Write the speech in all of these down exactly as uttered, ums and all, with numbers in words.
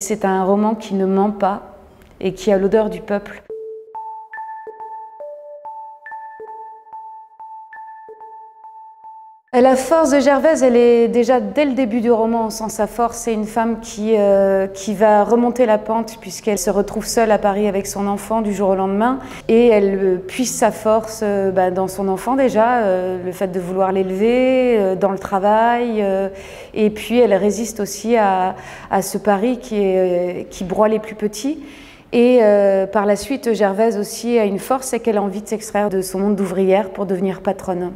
C'est un roman qui ne ment pas et qui a l'odeur du peuple. La force de Gervaise, elle est déjà dès le début du roman, on sent sa force. C'est une femme qui, euh, qui va remonter la pente puisqu'elle se retrouve seule à Paris avec son enfant du jour au lendemain. Et elle euh, puise sa force euh, bah, dans son enfant déjà, euh, le fait de vouloir l'élever, euh, dans le travail. Euh, et puis elle résiste aussi à, à ce Paris qui, est, euh, qui broie les plus petits. Et euh, par la suite, Gervaise aussi a une force, c'est qu'elle a envie de s'extraire de son monde d'ouvrière pour devenir patronne.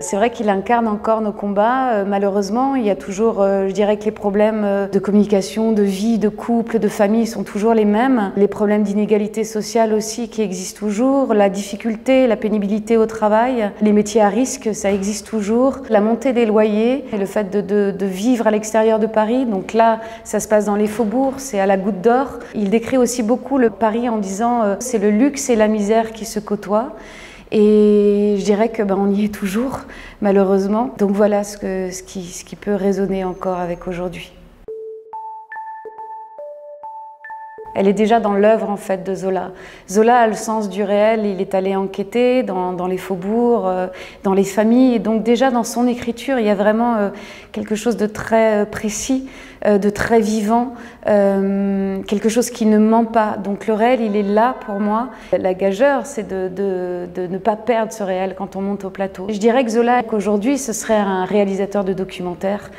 C'est vrai qu'il incarne encore nos combats. Malheureusement, il y a toujours, je dirais que les problèmes de communication, de vie, de couple, de famille sont toujours les mêmes. Les problèmes d'inégalité sociale aussi qui existent toujours, la difficulté, la pénibilité au travail, les métiers à risque, ça existe toujours. La montée des loyers et le fait de, de, de vivre à l'extérieur de Paris. Donc là, ça se passe dans les faubourgs, c'est à la Goutte d'Or. Il décrit aussi beaucoup le Paris en disant c'est le luxe et la misère qui se côtoient. Et je dirais que ben, on y est toujours, malheureusement. Donc voilà ce, que, ce, qui, ce qui peut résonner encore avec aujourd'hui. Elle est déjà dans l'œuvre en fait de Zola. Zola a le sens du réel, il est allé enquêter dans, dans les faubourgs, dans les familles. Et donc déjà dans son écriture, il y a vraiment quelque chose de très précis, de très vivant, quelque chose qui ne ment pas. Donc le réel, il est là pour moi. La gageure, c'est de, de, de ne pas perdre ce réel quand on monte au plateau. Je dirais que Zola, qu'aujourd'hui, ce serait un réalisateur de documentaires.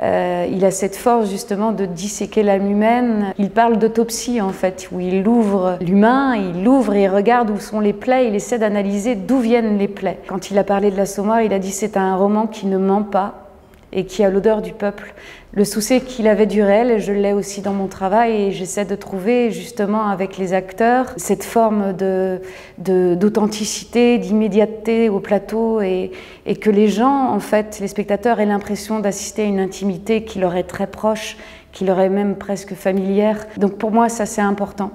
Euh, il a cette force justement de disséquer l'âme humaine. Il parle d'autopsie en fait, où il ouvre l'humain, il l'ouvre et il regarde où sont les plaies, il essaie d'analyser d'où viennent les plaies. Quand il a parlé de L'Assommoir, il a dit c'est un roman qui ne ment pas et qui a l'odeur du peuple. Le souci qu'il avait du réel, je l'ai aussi dans mon travail et j'essaie de trouver justement avec les acteurs cette forme de, de, d'authenticité, d'immédiateté au plateau et, et que les gens, en fait, les spectateurs aient l'impression d'assister à une intimité qui leur est très proche, qui leur est même presque familière. Donc pour moi, ça c'est important.